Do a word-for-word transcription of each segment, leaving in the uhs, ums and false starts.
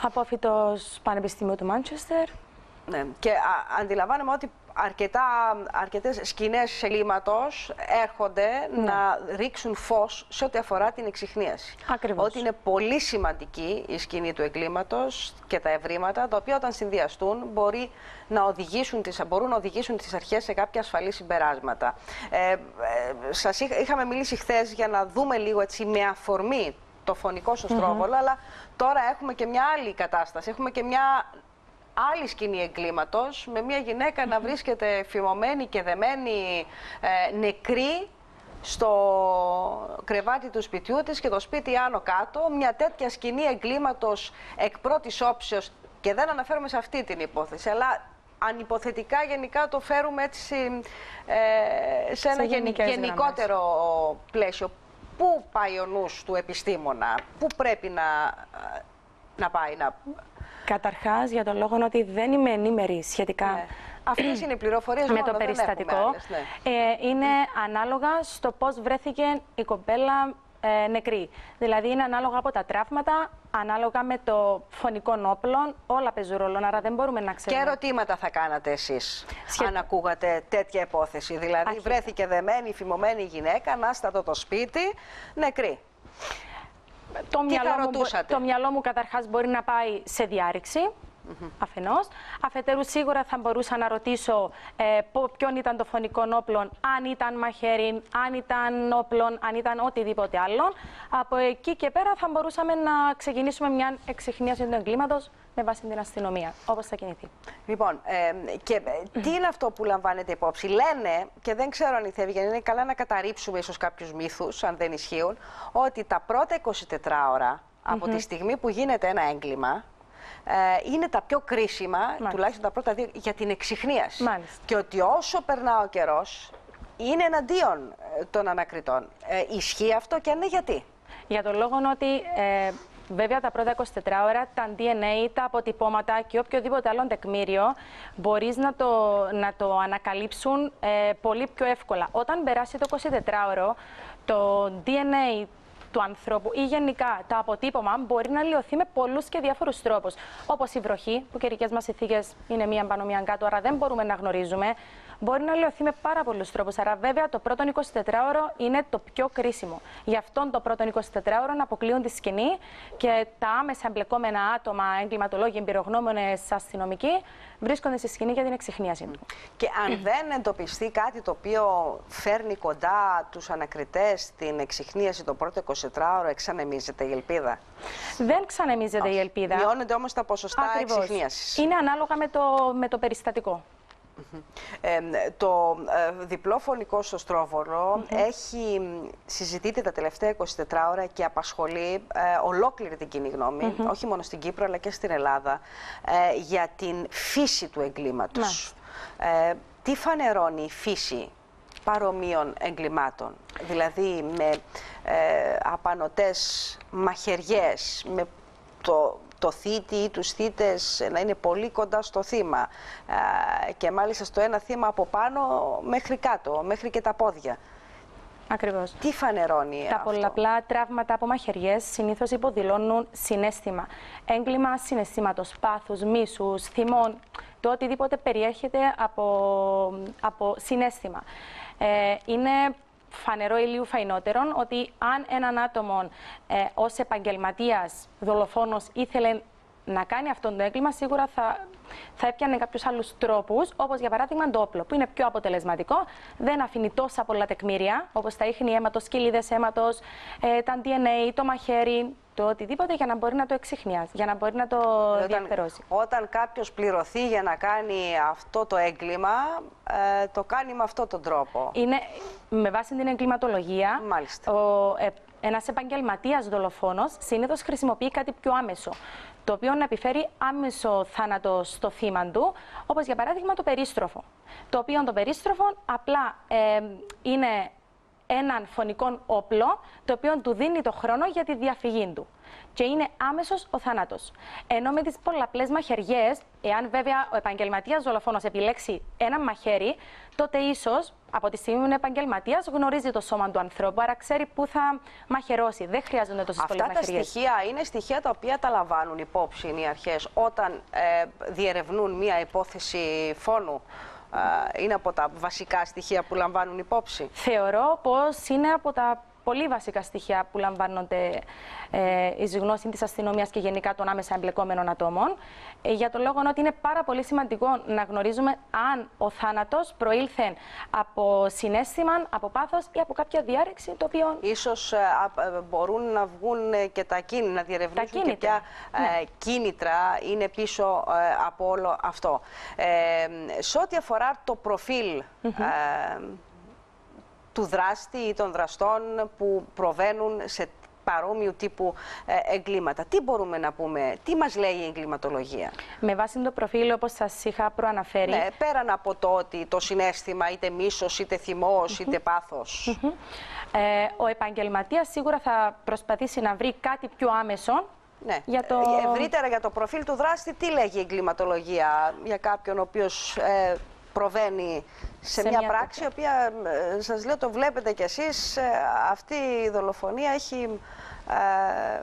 Απόφοιτος Πανεπιστήμιο του Μάντσεστερ. Ναι. Και α, αντιλαμβάνομαι ότι αρκετά, αρκετές σκηνές σελήματος έρχονται ναι. να ρίξουν φως σε ό,τι αφορά την εξιχνίαση. Ακριβώς. Ότι είναι πολύ σημαντική η σκηνή του εγκλήματος και τα ευρήματα, τα οποία όταν συνδυαστούν μπορεί να οδηγήσουν τις, μπορούν να οδηγήσουν τις αρχές σε κάποια ασφαλή συμπεράσματα. Ε, ε, σας είχα, είχαμε μιλήσει χθες για να δούμε λίγο έτσι με αφορμή το φωνικό σωστρόβολο, mm-hmm. αλλά τώρα έχουμε και μια άλλη κατάσταση, έχουμε και μια... άλλη σκηνή εγκλήματος, με μια γυναίκα να βρίσκεται φημωμένη και δεμένη ε, νεκρή στο κρεβάτι του σπιτιού της και το σπίτι άνω κάτω. Μια τέτοια σκηνή εγκλήματος εκ πρώτης όψεως, και δεν αναφέρομαι σε αυτή την υπόθεση, αλλά αν υποθετικά γενικά το φέρουμε έτσι ε, σε ένα σε γενικότερο γραμμές. Πλαίσιο. Πού πάει ο νους του επιστήμονα, πού πρέπει να, να πάει να... Καταρχάς, για τον λόγο ότι δεν είμαι ενήμερη σχετικά ναι. αυτές είναι οι πληροφορίες με μόνο, το περιστατικό. Άλλες, ναι. ε, είναι mm. ανάλογα στο πώς βρέθηκε η κοπέλα ε, νεκρή. Δηλαδή, είναι ανάλογα από τα τραύματα, ανάλογα με το φωνικό όπλο, όλα παίζουν ρόλο. Άρα, δεν μπορούμε να ξέρουμε. Και ερωτήματα θα κάνατε εσείς, Σχε... αν ακούγατε τέτοια υπόθεση. Δηλαδή, Αχή. βρέθηκε δεμένη, φημωμένη γυναίκα, ανάστατο το σπίτι, νεκρή. Το μυαλό, μου, το μυαλό μου καταρχάς μπορεί να πάει σε διάρρηξη, mm-hmm. αφενός. Αφετέρου σίγουρα θα μπορούσα να ρωτήσω ε, ποιον ήταν το φωνικό όπλο, αν ήταν μαχαίρι, αν ήταν όπλο, αν ήταν οτιδήποτε άλλο. Από εκεί και πέρα θα μπορούσαμε να ξεκινήσουμε μια εξιχνίαση του εγκλήματος με βάση την αστυνομία, όπως θα κινηθεί. Λοιπόν, ε, και τι είναι αυτό που λαμβάνετε υπόψη. Λένε, και δεν ξέρω αν ηθεύει, γιατί είναι καλά να καταρρύψουμε ίσως κάποιους μύθους, αν δεν ισχύουν, ότι τα πρώτα είκοσι τέσσερις ώρα από mm-hmm. τη στιγμή που γίνεται ένα έγκλημα, ε, είναι τα πιο κρίσιμα, Μάλιστα. τουλάχιστον τα πρώτα δύο, για την εξιχνίαση. Μάλιστα. Και ότι όσο περνά ο καιρός, είναι εναντίον των ανακριτών. Ε, ισχύει αυτό και αν ναι, γιατί. Για τον λόγο ότι... Ε, Βέβαια, τα πρώτα είκοσι τέσσερις ώρα, τα ντι εν έι, τα αποτυπώματα και οποιοδήποτε άλλο τεκμήριο μπορείς να το, να το ανακαλύψουν ε, πολύ πιο εύκολα. Όταν περάσει το εικοσιτετράωρο, το ντι εν έι του ανθρώπου ή γενικά το αποτύπωμα μπορεί να λιωθεί με πολλούς και διάφορους τρόπους. Όπως η βροχή, που καιρικές μας συνθήκες είναι μία πάνω μία κάτω, άρα δεν μπορούμε να γνωρίζουμε. Μπορεί να λιωθεί με πάρα πολλούς τρόπους. Άρα, βέβαια, το πρώτο εικοσιτετράωρο είναι το πιο κρίσιμο. Γι' αυτόν το πρώτο εικοσιτετράωρο να αποκλείουν τη σκηνή και τα άμεσα εμπλεκόμενα άτομα, εγκληματολόγοι, εμπειρογνώμονες, αστυνομικοί, βρίσκονται στη σκηνή για την εξιχνίαση του. Και αν δεν εντοπιστεί κάτι το οποίο φέρνει κοντά τους ανακριτές στην εξιχνίαση το πρώτο εικοσιτετράωρο, εξανεμίζεται η ελπίδα. Δεν ξανεμίζεται η ελπίδα. Μειώνονται όμως τα ποσοστά εξιχνίασης. Είναι ανάλογα με το, με το περιστατικό. Ε, το ε, διπλό φωνικό σωστρόβολο mm-hmm. έχει συζητείται τα τελευταία εικοσιτέσσερα ώρα και απασχολεί ε, ολόκληρη την κοινή γνώμη, mm-hmm. όχι μόνο στην Κύπρο αλλά και στην Ελλάδα, ε, για την φύση του εγκλήματος. Mm-hmm. Ε, τι φανερώνει η φύση παρομοίων εγκλημάτων, δηλαδή με ε, απανωτές μαχαιριές, με το... το θήτη ή τους θύτες να είναι πολύ κοντά στο θύμα και μάλιστα στο ένα θύμα από πάνω μέχρι κάτω, μέχρι και τα πόδια. Ακριβώς. Τι φανερώνει τα αυτό. Πολλαπλά τραύματα από μαχαιριές συνήθως υποδηλώνουν συναίσθημα. Έγκλημα συναισθήματος, πάθους, μίσους, θυμών, το οτιδήποτε περιέχεται από, από συναίσθημα. Ε, είναι... φανερό ηλίου φαϊνότερον ότι αν έναν άτομο ε, ως επαγγελματίας, δολοφόνος, ήθελε να κάνει αυτό το έγκλημα, σίγουρα θα, θα έπιανε κάποιους άλλους τρόπους, όπως για παράδειγμα το όπλο, που είναι πιο αποτελεσματικό, δεν αφήνει τόσα πολλά τεκμήρια, όπως τα ίχνη αίματος, κοιλίδες αίματος, ε, τα ντι εν έι, το μαχαίρι, το οτιδήποτε, για να μπορεί να το εξιχνιάσει, για να μπορεί να το όταν, διαφερώσει. Όταν κάποιος πληρωθεί για να κάνει αυτό το έγκλημα, ε, το κάνει με αυτόν τον τρόπο. Είναι με βάση την εγκληματολογία. Μάλιστα. Ο, ε, ένας επαγγελματίας δολοφόνος συνήθως χρησιμοποιεί κάτι πιο άμεσο, το οποίο να επιφέρει άμεσο θάνατο στο θύμα του, όπως για παράδειγμα το περίστροφο. Το οποίο το περίστροφο απλά ε, είναι έναν φωνικό όπλο, το οποίο του δίνει το χρόνο για τη διαφυγή του. και είναι άμεσος ο θάνατος. Ενώ με τις πολλαπλές μαχαιριές, εάν βέβαια ο επαγγελματίας δολοφόνος επιλέξει ένα μαχαίρι, τότε ίσως από τη στιγμή που είναι επαγγελματίας γνωρίζει το σώμα του ανθρώπου, άρα ξέρει πού θα μαχαιρώσει. Δεν χρειάζονται τόσες πολλές μαχαιριές. Αυτά τα στοιχεία είναι στοιχεία τα οποία τα λαμβάνουν υπόψη οι αρχές όταν ε, διερευνούν μία υπόθεση φόνου. Είναι από τα βασικά στοιχεία που λαμβάνουν υπόψη. Θεωρώ πως είναι από τα πολύ βασικά στοιχεία που λαμβάνονται ε, εις γνώση της αστυνομίας και γενικά των άμεσα εμπλεκόμενων ατόμων. Ε, για τον λόγο ότι είναι πάρα πολύ σημαντικό να γνωρίζουμε αν ο θάνατος προήλθε από συναίσθημα, από πάθος ή από κάποια διάρρηξη. Το οποίο... Ίσως ε, ε, μπορούν να βγουν και τα κίνητρα, να διερευνήσουν και ποια ε, ναι. κίνητρα είναι πίσω ε, από όλο αυτό. Ε, σε ό,τι αφορά το προφίλ... Mm-hmm. ε, του δράστη ή των δραστών που προβαίνουν σε παρόμοιου τύπου εγκλήματα. Τι μπορούμε να πούμε, τι μας λέει η εγκληματολογία? Με βάση το προφίλ, όπως σας είχα προαναφέρει... Ναι, πέραν από το ότι το συναίσθημα είτε μίσος, είτε θυμός, είτε πάθος. Ε, ο επαγγελματίας σίγουρα θα προσπαθήσει να βρει κάτι πιο άμεσο. Ναι. Για το... Ευρύτερα για το προφίλ του δράστη, τι λέγει η εγκληματολογία για κάποιον ο οποίος... Ε, προβαίνει σε, σε μια, μια πράξη, η οποία, σας λέω, το βλέπετε κι εσείς, αυτή η δολοφονία έχει ε,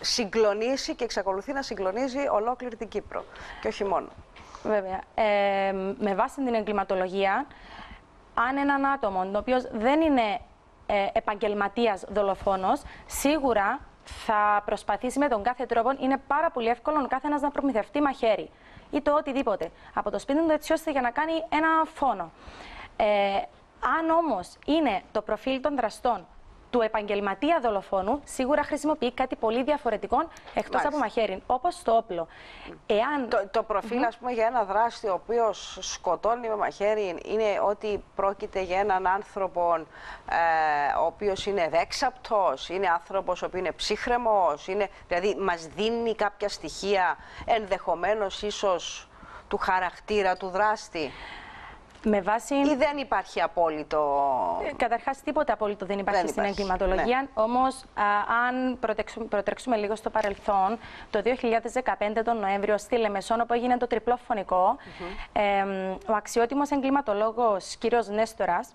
συγκλονίσει και εξακολουθεί να συγκλονίζει ολόκληρη την Κύπρο. Και όχι μόνο. Βέβαια. Ε, με βάση την εγκληματολογία, αν έναν άτομο, το οποίο δεν είναι ε, επαγγελματίας δολοφόνος, σίγουρα θα προσπαθήσει με τον κάθε τρόπο. Είναι πάρα πολύ εύκολο ο κάθε ένας να προμηθευτεί μαχαίρι ή το οτιδήποτε από το σπίτι του, έτσι ώστε για να κάνει ένα φόνο. Ε, αν όμως είναι το προφίλ των δραστών του επαγγελματία δολοφόνου, σίγουρα χρησιμοποιεί κάτι πολύ διαφορετικό εκτός Μάλιστα. από μαχαίρι, όπως το όπλο. Εάν... Το, το προφίλ, mm-hmm. ας πούμε, για ένα δράστη ο οποίος σκοτώνει με μαχαίρι είναι ότι πρόκειται για έναν άνθρωπο ε, ο οποίος είναι δέξαπτος, είναι άνθρωπος ο οποίος είναι ψύχρεμος, είναι, δηλαδή μας δίνει κάποια στοιχεία ενδεχομένως ίσως του χαρακτήρα του δράστη. Με βάση... Ή δεν υπάρχει απόλυτο... Καταρχάς, τίποτα απόλυτο δεν υπάρχει, δεν υπάρχει. Στην εγκληματολογία. Ναι. Όμως, α, αν προτεξουμε, προτρέξουμε λίγο στο παρελθόν, το δύο χιλιάδες δεκαπέντε τον Νοέμβριο στη Λεμεσόν, όπου έγινε το τριπλό φωνικό, mm-hmm. ε, ο αξιότιμος εγκληματολόγος κύριος Νέστορας,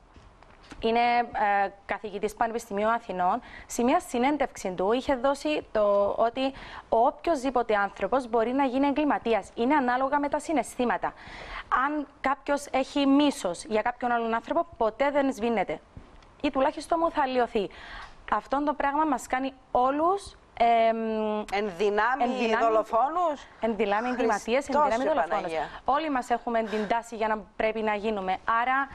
είναι ε, καθηγητής Πανεπιστημίου Αθηνών, σε μια συνέντευξη του είχε δώσει το ότι ο οποιοσδήποτε άνθρωπος μπορεί να γίνει εγκληματίας. Είναι ανάλογα με τα συναισθήματα. Αν κάποιος έχει μίσος για κάποιον άλλον άνθρωπο, ποτέ δεν σβήνεται. Ή τουλάχιστον μου θα λιωθεί. Αυτό το πράγμα μας κάνει όλους... Εν δυνάμει δολοφόνους. Εν δυνάμει εγκληματίες, εν δυνάμει δολοφόνους. Όλοι μας έχουμε την τάση για να πρέπει να γίνουμε. Άρα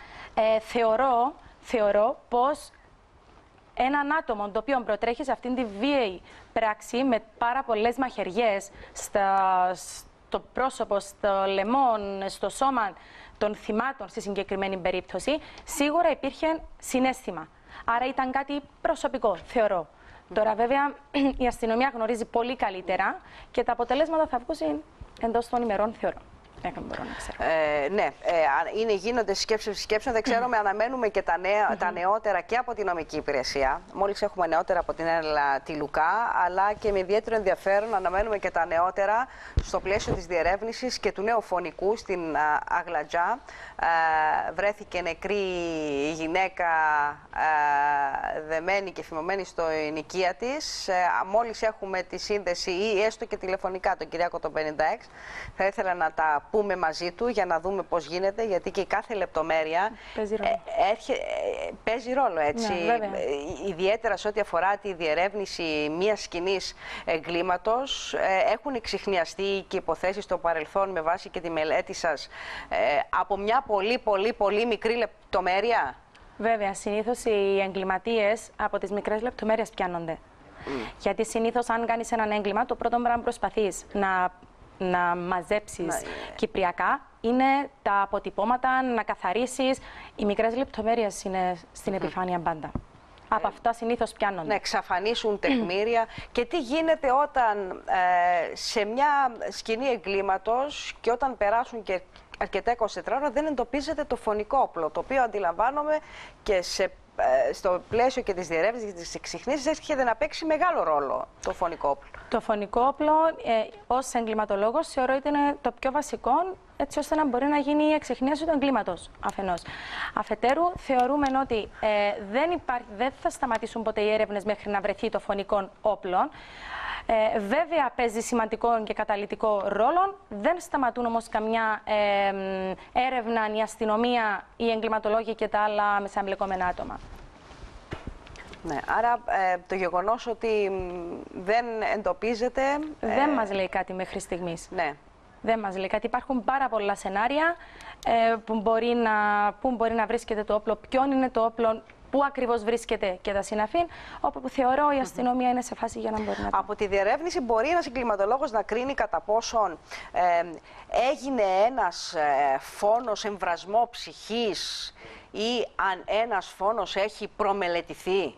ε, θεωρώ... Θεωρώ πως έναν άτομο το οποίο προτρέχει σε αυτήν τη βίαιη πράξη με πάρα πολλές μαχαιριές στα, στο πρόσωπο, στο λαιμό, στο σώμα των θυμάτων στη συγκεκριμένη περίπτωση, σίγουρα υπήρχε συναίσθημα. Άρα ήταν κάτι προσωπικό, θεωρώ. Τώρα βέβαια η αστυνομία γνωρίζει πολύ καλύτερα και τα αποτελέσματα θα βγουν εντός των ημερών, θεωρώ. Ε, ναι, ε, είναι, γίνονται σκέψεις σκέψεων. Δεν ξέρω, με αναμένουμε και τα, νέα, mm-hmm. τα νεότερα και από την νομική υπηρεσία. Μόλις έχουμε νεότερα από την Έλλα τη Λουκά, αλλά και με ιδιαίτερο ενδιαφέρον αναμένουμε και τα νεότερα στο πλαίσιο της διερεύνησης και του νέου φονικού στην Αγλαντζά. Ε, βρέθηκε νεκρή γυναίκα ε, δεμένη και φημωμένη στο οικία της. Ε, μόλις έχουμε τη σύνδεση ή έστω και τηλεφωνικά τον Κυριάκο τον πενήντα έξι, θα ήθελα να τα πούμε μαζί του για να δούμε πώς γίνεται, γιατί και η κάθε λεπτομέρεια παίζει ρόλο, έρχε, παίζει ρόλο έτσι. Ναι, ιδιαίτερα σε ό,τι αφορά τη διερεύνηση μιας σκηνής εγκλήματος. Έχουν εξιχνιαστεί και υποθέσεις στο παρελθόν με βάση και τη μελέτη σας από μια πολύ πολύ πολύ μικρή λεπτομέρεια. Βέβαια, συνήθως οι εγκληματίες από τις μικρές λεπτομέρειες πιάνονται. Mm. Γιατί συνήθως αν κάνεις έναν έγκλημα, το πρώτο πράγμα προσπαθείς να... να μαζέψεις να, yeah. κυπριακά, είναι τα αποτυπώματα, να καθαρίσεις. Οι μικρές λεπτομέρειες είναι στην mm. επιφάνεια πάντα. Από αυτά συνήθως πιάνονται. Να εξαφανίσουν τεκμήρια. Και τι γίνεται όταν ε, σε μια σκηνή εγκλήματος και όταν περάσουν και αρκετά είκοσι τέσσερις ώρες δεν εντοπίζεται το φωνικό όπλο, το οποίο αντιλαμβάνομαι και σε στο πλαίσιο και της διερεύνησης και της εξιχνήσης έρχεται να παίξει μεγάλο ρόλο το φωνικό όπλο. Το φωνικό όπλο ε, ως εγκληματολόγος θεωρώ ότι είναι το πιο βασικό, έτσι ώστε να μπορεί να γίνει η εξιχνίαση του εγκλήματος αφενός. Αφετέρου, θεωρούμε ότι ε, δεν, υπά, δεν θα σταματήσουν ποτέ οι έρευνες μέχρι να βρεθεί το φωνικό όπλο. Ε, βέβαια, παίζει σημαντικό και καταλυτικό ρόλο. Δεν σταματούν όμως καμιά ε, έρευνα, η αστυνομία, οι εγκληματολόγοι και τα άλλα μεσαμπλεκόμενα άτομα. Ναι, άρα ε, το γεγονός ότι δεν εντοπίζεται... Δεν ε... μας λέει κάτι μέχρι στιγμής. Ναι. Δεν μας λέει κάτι. Υπάρχουν πάρα πολλά σενάρια ε, που, μπορεί να, που μπορεί να βρίσκεται το όπλο, ποιον είναι το όπλο, πού ακριβώς βρίσκεται και τα συναφή, όπου θεωρώ η αστυνομία είναι σε φάση για να μπορεί να... Από τη διερεύνηση μπορεί ένας εγκληματολόγος να κρίνει κατά πόσον ε, έγινε ένας ε, φόνος εμβρασμό ψυχής ή αν ένας φόνος έχει προμελετηθεί.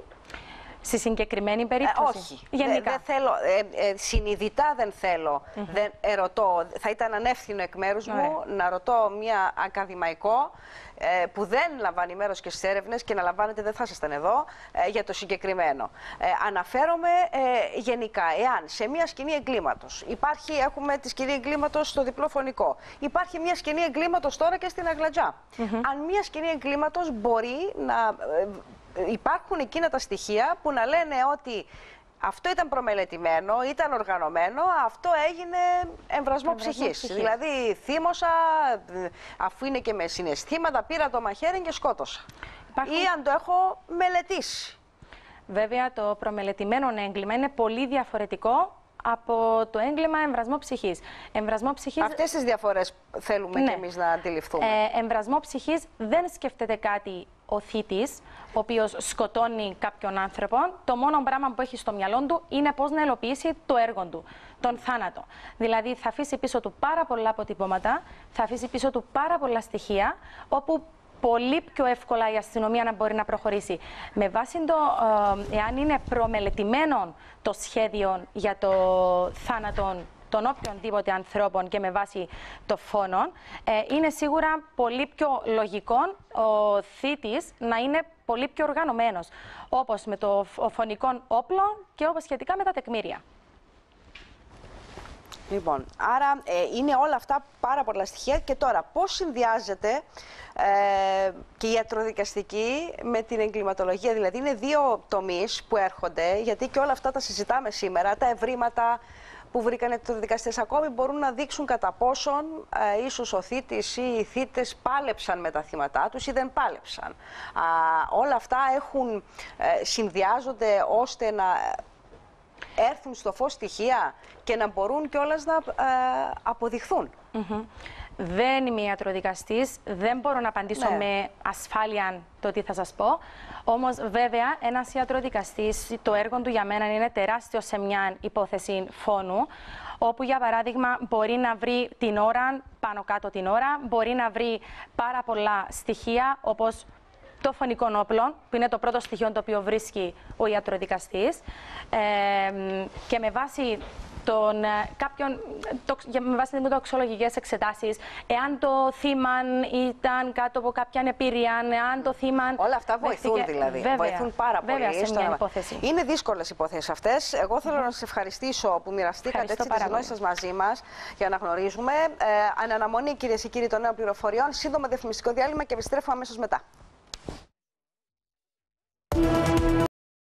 Στη συγκεκριμένη περίπτωση. Ε, όχι. Γενικά. Δεν δε θέλω, ε, ε, συνειδητά δεν θέλω. Mm-hmm. Δεν ερωτώ. Θα ήταν ανεύθυνο εκ μέρους mm-hmm. μου να ρωτώ μία ακαδημαϊκό ε, που δεν λαμβάνει μέρος και στις έρευνες και να λαμβάνετε, δεν θα ήσασταν εδώ, ε, για το συγκεκριμένο. Ε, αναφέρομαι ε, γενικά. Εάν σε μία σκηνή εγκλήματος υπάρχει, έχουμε τη σκηνή εγκλήματος στο διπλό φωνικό, υπάρχει μία σκηνή εγκλήματος τώρα και στην Αγλαντζά. Mm-hmm. Αν μία σκηνή εγκλήματος μπορεί να... Ε, υπάρχουν εκείνα τα στοιχεία που να λένε ότι αυτό ήταν προμελετημένο, ήταν οργανωμένο, αυτό έγινε εμβρασμό ψυχής. ψυχής. Δηλαδή θύμωσα, αφού είναι και με συναισθήματα, πήρα το μαχαίρι και σκότωσα. Υπάρχουν... Ή αν το έχω μελετήσει. Βέβαια το προμελετημένο έγκλημα είναι πολύ διαφορετικό από το έγκλημα εμβρασμό ψυχής. Εμβρασμό ψυχής... Αυτές τις διαφορές θέλουμε ναι. και εμείς να αντιληφθούμε. Ε, εμβρασμό ψυχής δεν σκέφτεται κάτι ο θήτης, ο οποίος σκοτώνει κάποιον άνθρωπο. Το μόνο πράγμα που έχει στο μυαλό του είναι πώς να υλοποιήσει το έργο του, τον θάνατο. Δηλαδή θα αφήσει πίσω του πάρα πολλά αποτυπώματα, θα αφήσει πίσω του πάρα πολλά στοιχεία, όπου πολύ πιο εύκολα η αστυνομία να μπορεί να προχωρήσει. Με βάση το ε, εάν είναι προμελετημένο το σχέδιο για το θάνατο των οποιονδήποτε ανθρώπων και με βάση το φόνο, ε, είναι σίγουρα πολύ πιο λογικό ο θήτης να είναι πολύ πιο οργανωμένος, όπως με το φωνικό όπλο και όπως σχετικά με τα τεκμήρια. Λοιπόν, άρα ε, είναι όλα αυτά πάρα πολλά στοιχεία. Και τώρα, πώς συνδυάζεται ε, και η ιατροδικαστική με την εγκληματολογία? Δηλαδή, είναι δύο τομείς που έρχονται, γιατί και όλα αυτά τα συζητάμε σήμερα, τα ευρήματα που βρήκαν οι ιατροδικαστές ακόμη μπορούν να δείξουν κατά πόσον ε, ίσως ο θήτης ή οι θήτες πάλεψαν με τα θύματά τους ή δεν πάλεψαν. Α, όλα αυτά έχουν, ε, συνδυάζονται ώστε να έρθουν στο φως στοιχεία και να μπορούν κιόλας να ε, αποδειχθούν. Mm-hmm. Δεν είμαι ιατροδικαστής, δεν μπορώ να απαντήσω ναι. με ασφάλεια το τι θα σας πω. Όμως βέβαια ένας ιατροδικαστής, το έργο του για μένα είναι τεράστιο σε μια υπόθεση φόνου, όπου για παράδειγμα μπορεί να βρει την ώρα, πάνω κάτω την ώρα, μπορεί να βρει πάρα πολλά στοιχεία όπως το φωνικό όπλο, που είναι το πρώτο στοιχείο το οποίο βρίσκει ο ιατροδικαστής, ε, και με βάση... Τον, κάποιον, το, με βάση τις τοξολογικές εξετάσεις, εάν το θύμα ήταν κάτω από κάποια ανεπηρία, εάν το θύμα... Όλα αυτά βοηθούν και... δηλαδή, βέβαια, βοηθούν πάρα πολύ. Βέβαια, σε μια υπόθεση. Είναι δύσκολες υποθέσεις αυτές. Εγώ θέλω mm. να σας ευχαριστήσω που μοιραστήκατε έτσι τις γνώσεις σας μαζί μας για να γνωρίζουμε. Ε, αναμονή κυρίες και κύριοι των νέων πληροφοριών, σύντομα διαφημιστικό διάλειμμα και επιστρέφω αμέσως μετά.